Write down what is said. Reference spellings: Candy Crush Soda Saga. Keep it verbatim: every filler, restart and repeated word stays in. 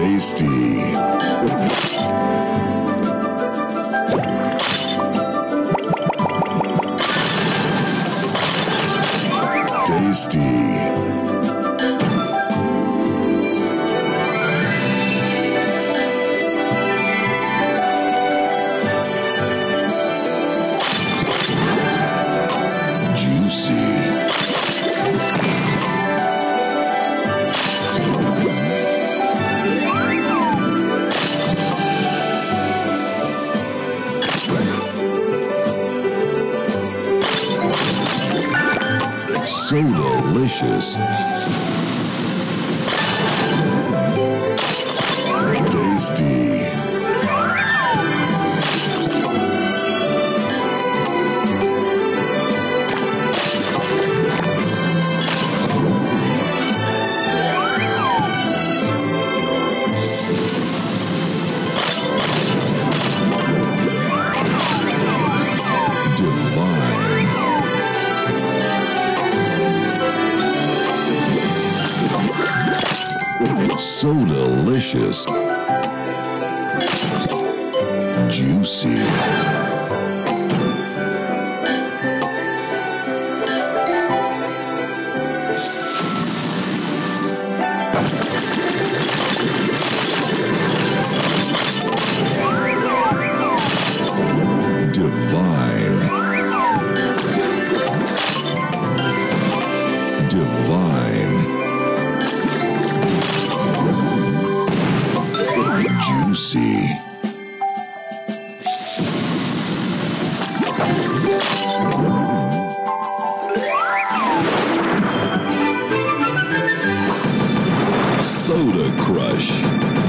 tasty. Tasty. Juicy. So delicious. Tasty. So delicious. Juicy. Divine. Divine. Juicy. Soda Crush.